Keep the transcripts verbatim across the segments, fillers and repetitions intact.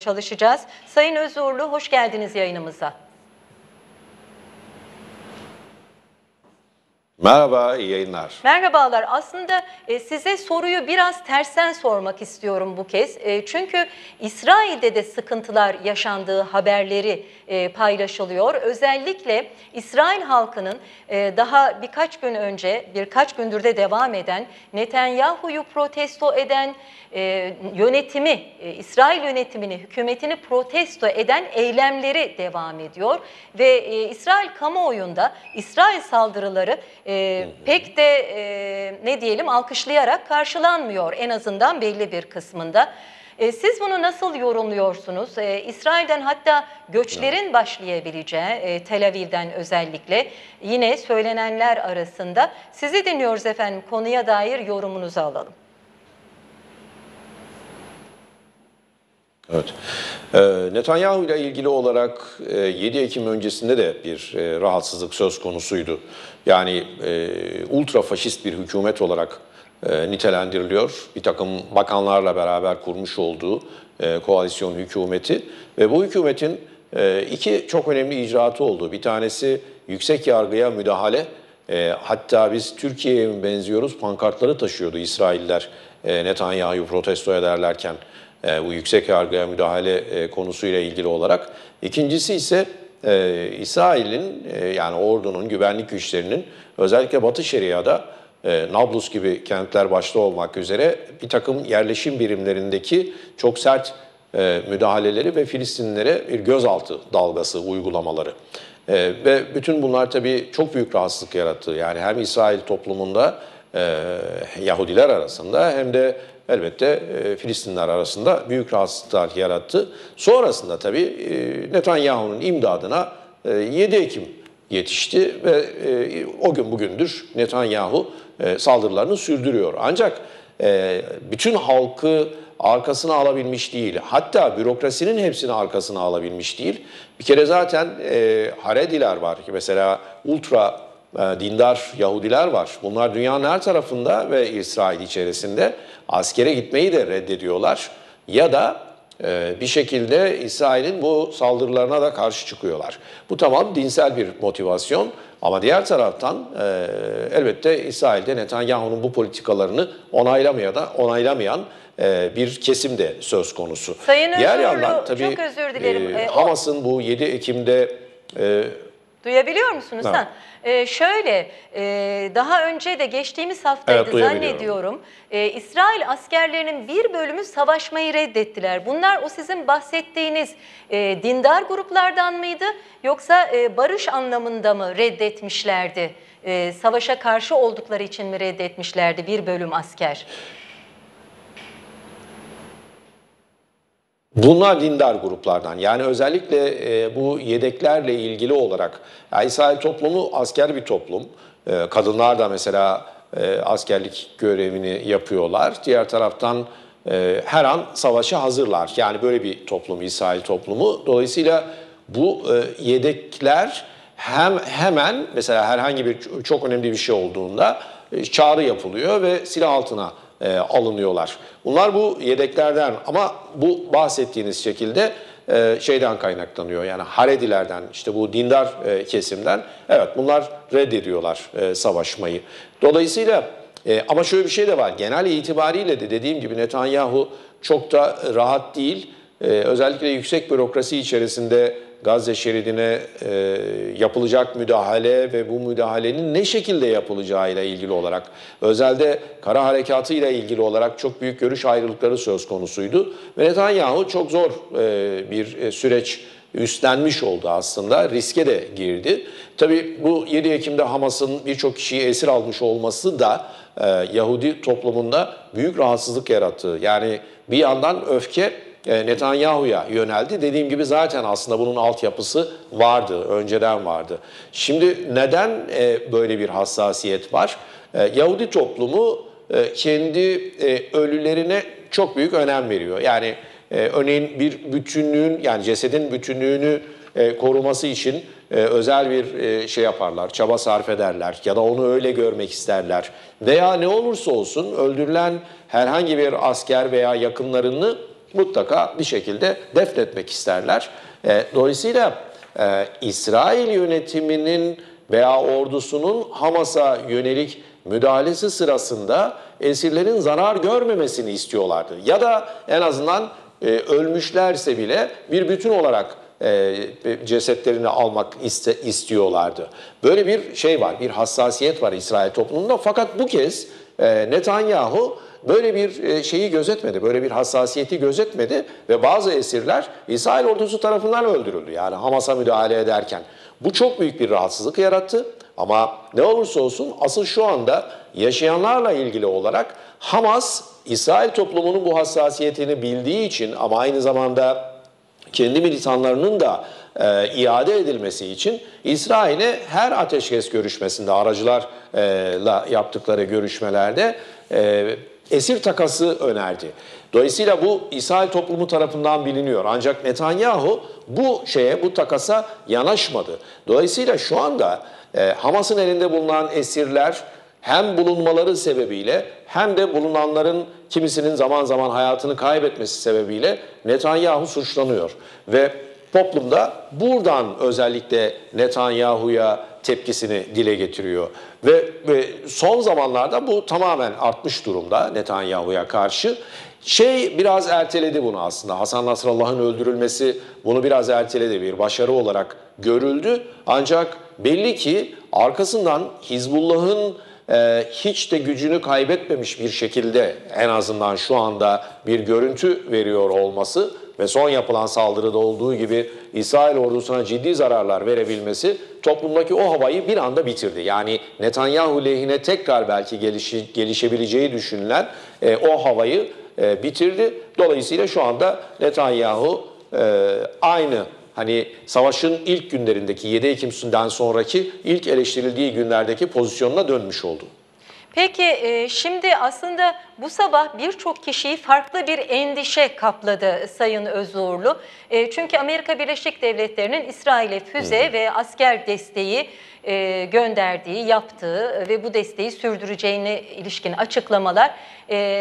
Çalışacağız. Sayın Özuğurlu, hoş geldiniz yayınımıza. Merhaba, iyi yayınlar. Merhabalar. Aslında size soruyu biraz tersten sormak istiyorum bu kez. Çünkü İsrail'de de sıkıntılar yaşandığı haberleri paylaşılıyor. Özellikle İsrail halkının daha birkaç gün önce, birkaç gündür de devam eden, Netanyahu'yu protesto eden, yönetimi, İsrail yönetimini, hükümetini protesto eden eylemleri devam ediyor. Ve İsrail kamuoyunda İsrail saldırıları Ee, pek de e, ne diyelim alkışlayarak karşılanmıyor, en azından belli bir kısmında. E, siz bunu nasıl yorumluyorsunuz? E, İsrail'den hatta göçlerin başlayabileceği, e, Tel Aviv'den özellikle yine söylenenler arasında. Sizi dinliyoruz efendim, konuya dair yorumunuzu alalım. Evet. Netanyahu ile ilgili olarak yedi Ekim öncesinde de bir rahatsızlık söz konusuydu. Yani ultra faşist bir hükümet olarak nitelendiriliyor. Bir takım bakanlarla beraber kurmuş olduğu koalisyon hükümeti ve bu hükümetin iki çok önemli icraatı oldu. Bir tanesi yüksek yargıya müdahale. Hatta biz Türkiye'ye mi benziyoruz pankartları taşıyordu İsrailler Netanyahu'yu protesto ederlerken. Bu yüksek yargıya müdahale konusuyla ilgili olarak. İkincisi ise e, İsrail'in e, yani ordunun, güvenlik güçlerinin özellikle Batı Şeria'da e, Nablus gibi kentler başta olmak üzere bir takım yerleşim birimlerindeki çok sert e, müdahaleleri ve Filistinlilere bir gözaltı dalgası uygulamaları. E, ve bütün bunlar tabii çok büyük rahatsızlık yarattı. Yani hem İsrail toplumunda e, Yahudiler arasında hem de elbette Filistinler arasında büyük rahatsızlıklar yarattı. Sonrasında tabii Netanyahu'nun imdadına yedi Ekim yetişti ve o gün bugündür Netanyahu saldırılarını sürdürüyor. Ancak bütün halkı arkasına alabilmiş değil. Hatta bürokrasinin hepsini arkasına alabilmiş değil. Bir kere zaten Harediler var ki mesela ultra dindar Yahudiler var. Bunlar dünyanın her tarafında ve İsrail içerisinde askere gitmeyi de reddediyorlar. Ya da bir şekilde İsrail'in bu saldırılarına da karşı çıkıyorlar. Bu tamam dinsel bir motivasyon ama diğer taraftan elbette İsrail'de Netanyahu'nun bu politikalarını onaylamaya da onaylamayan bir kesim de söz konusu. Sayın diğer yandan tabii çok özür dilerim. E, Hamas'ın bu yedi Ekim'de e, duyabiliyor musunuz sen? Ee, şöyle, e, daha önce de geçtiğimiz haftaydı evet, zannediyorum. E, İsrail askerlerinin bir bölümü savaşmayı reddettiler. Bunlar o sizin bahsettiğiniz e, dindar gruplardan mıydı? Yoksa e, barış anlamında mı reddetmişlerdi? E, savaşa karşı oldukları için mi reddetmişlerdi bir bölüm asker? Bunlar dindar gruplardan, yani özellikle e, bu yedeklerle ilgili olarak yani İsrail toplumu asker bir toplum. E, kadınlar da mesela e, askerlik görevini yapıyorlar. Diğer taraftan e, her an savaşa hazırlar. Yani böyle bir toplum İsrail toplumu. Dolayısıyla bu e, yedekler hem hemen mesela herhangi bir çok önemli bir şey olduğunda e, çağrı yapılıyor ve silah altına E, alınıyorlar. Bunlar bu yedeklerden ama bu bahsettiğiniz şekilde e, şeyden kaynaklanıyor. Yani Haredilerden, işte bu dindar e, kesimden. Evet, bunlar reddediyorlar e, savaşmayı. Dolayısıyla e, ama şöyle bir şey de var. Genel itibariyle de dediğim gibi Netanyahu çok da rahat değil. E, özellikle yüksek bürokrasi içerisinde Gazze şeridine e, yapılacak müdahale ve bu müdahalenin ne şekilde yapılacağıyla ilgili olarak, özelde kara harekatıyla ilgili olarak çok büyük görüş ayrılıkları söz konusuydu. Ve Netanyahu çok zor e, bir süreç üstlenmiş oldu aslında, riske de girdi. Tabii bu yedi Ekim'de Hamas'ın birçok kişiyi esir almış olması da e, Yahudi toplumunda büyük rahatsızlık yarattı. Yani bir yandan öfke Netanyahu'ya yöneldi. Dediğim gibi zaten aslında bunun altyapısı vardı, önceden vardı. Şimdi neden böyle bir hassasiyet var? Yahudi toplumu kendi ölülerine çok büyük önem veriyor. Yani örneğin bir bütünlüğün, yani cesedin bütünlüğünü koruması için özel bir şey yaparlar, çaba sarf ederler ya da onu öyle görmek isterler. Veya ne olursa olsun öldürülen herhangi bir asker veya yakınlarını mutlaka bir şekilde defnetmek isterler. E, dolayısıyla e, İsrail yönetiminin veya ordusunun Hamas'a yönelik müdahalesi sırasında esirlerin zarar görmemesini istiyorlardı. Ya da en azından e, ölmüşlerse bile bir bütün olarak e, cesetlerini almak iste, istiyorlardı. Böyle bir şey var, bir hassasiyet var İsrail toplumunda. Fakat bu kez e, Netanyahu böyle bir şeyi gözetmedi, böyle bir hassasiyeti gözetmedi ve bazı esirler İsrail ordusu tarafından öldürüldü. Yani Hamas'a müdahale ederken. Bu çok büyük bir rahatsızlık yarattı ama ne olursa olsun asıl şu anda yaşayanlarla ilgili olarak Hamas, İsrail toplumunun bu hassasiyetini bildiği için ama aynı zamanda kendi militanlarının da e, iade edilmesi için İsrail'e her ateşkes görüşmesinde, aracılarla yaptıkları görüşmelerde e, esir takası önerdi. Dolayısıyla bu İsrail toplumu tarafından biliniyor. Ancak Netanyahu bu şeye, bu takasa yanaşmadı. Dolayısıyla şu anda e, Hamas'ın elinde bulunan esirler hem bulunmaları sebebiyle hem de bulunanların kimisinin zaman zaman hayatını kaybetmesi sebebiyle Netanyahu suçlanıyor. Ve toplumda buradan özellikle Netanyahu'ya tepkisini dile getiriyor. Ve, ve son zamanlarda bu tamamen artmış durumda Netanyahu'ya karşı. Şey biraz erteledi bunu aslında. Hasan Nasrallah'ın öldürülmesi bunu biraz erteledi, bir başarı olarak görüldü. Ancak belli ki arkasından Hizbullah'ın e, hiç de gücünü kaybetmemiş bir şekilde en azından şu anda bir görüntü veriyor olması ve son yapılan saldırıda olduğu gibi İsrail ordusuna ciddi zararlar verebilmesi toplumdaki o havayı bir anda bitirdi. Yani Netanyahu lehine tekrar belki gelişi, gelişebileceği düşünülen e, o havayı e, bitirdi. Dolayısıyla şu anda Netanyahu e, aynı hani savaşın ilk günlerindeki yedi Ekim'den sonraki ilk eleştirildiği günlerdeki pozisyonuna dönmüş oldu. Peki şimdi aslında bu sabah birçok kişiyi farklı bir endişe kapladı Sayın Özuğurlu. Çünkü Amerika Birleşik Devletleri'nin İsrail'e füze ve asker desteği gönderdiği, yaptığı ve bu desteği sürdüreceğine ilişkin açıklamalar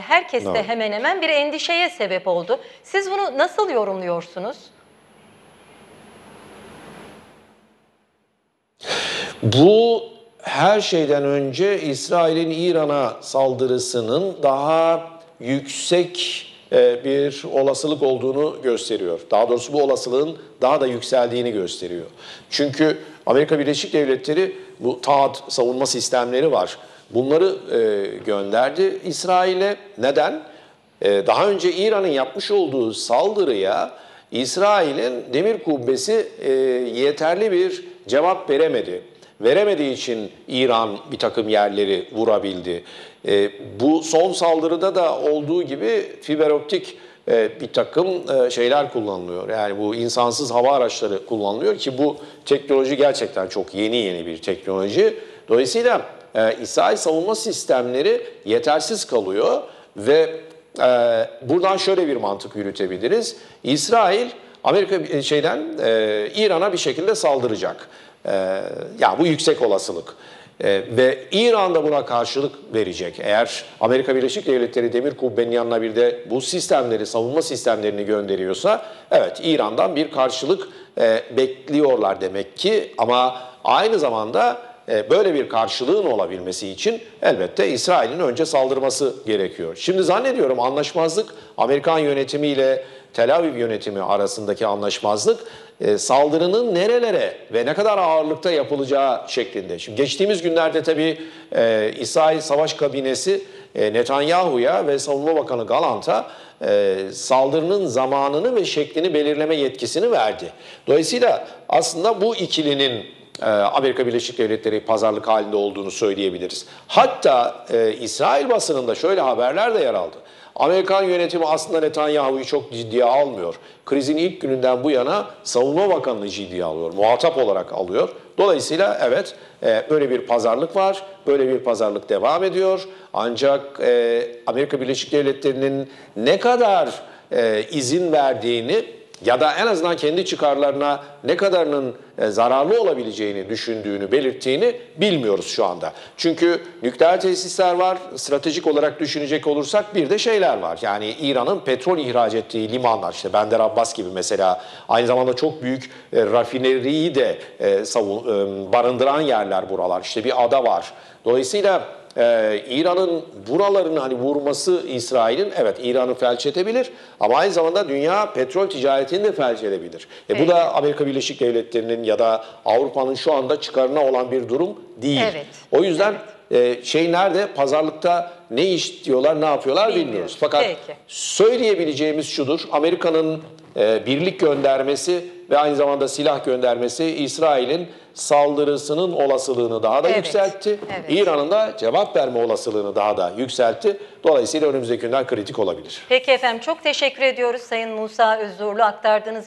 herkeste hemen hemen bir endişeye sebep oldu. Siz bunu nasıl yorumluyorsunuz? Bu her şeyden önce İsrail'in İran'a saldırısının daha yüksek bir olasılık olduğunu gösteriyor. Daha doğrusu bu olasılığın daha da yükseldiğini gösteriyor. Çünkü Amerika Birleşik Devletleri bu taat savunma sistemleri var. Bunları gönderdi İsrail'e. Neden? Daha önce İran'ın yapmış olduğu saldırıya İsrail'in demir kubbesi yeterli bir cevap veremedi. Veremediği için İran bir takım yerleri vurabildi. E, bu son saldırıda da olduğu gibi fiberoptik e, bir takım e, şeyler kullanılıyor. Yani bu insansız hava araçları kullanılıyor ki bu teknoloji gerçekten çok yeni yeni bir teknoloji. Dolayısıyla e, İsrail savunma sistemleri yetersiz kalıyor ve e, buradan şöyle bir mantık yürütebiliriz. İsrail Amerika şeyden e, İran'a bir şekilde saldıracak. Ee, ya bu yüksek olasılık ee, ve İran da buna karşılık verecek. Eğer Amerika Birleşik Devletleri demir kubbenin yanına bir de bu sistemleri, savunma sistemlerini gönderiyorsa, evet İran'dan bir karşılık e, bekliyorlar demek ki. Ama aynı zamanda e, böyle bir karşılığın olabilmesi için elbette İsrail'in önce saldırması gerekiyor. Şimdi zannediyorum anlaşmazlık, Amerikan yönetimiyle Tel Aviv yönetimi arasındaki anlaşmazlık e, saldırının nerelere ve ne kadar ağırlıkta yapılacağı şeklinde. Şimdi geçtiğimiz günlerde tabii e, İsrail Savaş Kabinesi e, Netanyahu'ya ve Savunma Bakanı Galant'a e, saldırının zamanını ve şeklini belirleme yetkisini verdi. Dolayısıyla aslında bu ikilinin e, Amerika Birleşik Devletleri pazarlık halinde olduğunu söyleyebiliriz. Hatta e, İsrail basınında şöyle haberler de yer aldı. Amerikan yönetimi aslında Netanyahu'yu çok ciddiye almıyor. Krizin ilk gününden bu yana Savunma Bakanı'nı ciddiye alıyor, muhatap olarak alıyor. Dolayısıyla evet böyle bir pazarlık var, böyle bir pazarlık devam ediyor. Ancak Amerika Birleşik Devletleri'nin ne kadar izin verdiğini ya da en azından kendi çıkarlarına ne kadarının zararlı olabileceğini düşündüğünü, belirttiğini bilmiyoruz şu anda. Çünkü nükleer tesisler var, stratejik olarak düşünecek olursak bir de şeyler var. Yani İran'ın petrol ihraç ettiği limanlar, işte Bandar Abbas gibi mesela, aynı zamanda çok büyük rafineriyi de barındıran yerler buralar. İşte bir ada var. Dolayısıyla Ee, İran'ın buralarını hani vurması İsrail'in, evet İran'ı felç edebilir ama aynı zamanda dünya petrol ticaretini de felç edebilir. E, evet. Bu da Amerika Birleşik Devletleri'nin ya da Avrupa'nın şu anda çıkarına olan bir durum değil. Evet. O yüzden evet. e, şey nerede? Pazarlıkta ne iş diyorlar, ne yapıyorlar bilmiyoruz. bilmiyoruz. Fakat Peki. söyleyebileceğimiz şudur: Amerika'nın e, birlik göndermesi ve aynı zamanda silah göndermesi İsrail'in saldırısının olasılığını daha da evet, yükseltti. Evet. İran'ın da cevap verme olasılığını daha da yükseltti. Dolayısıyla önümüzdeki günden kritik olabilir. Peki efendim, çok teşekkür ediyoruz Sayın Musa Özuğurlu, aktardığınız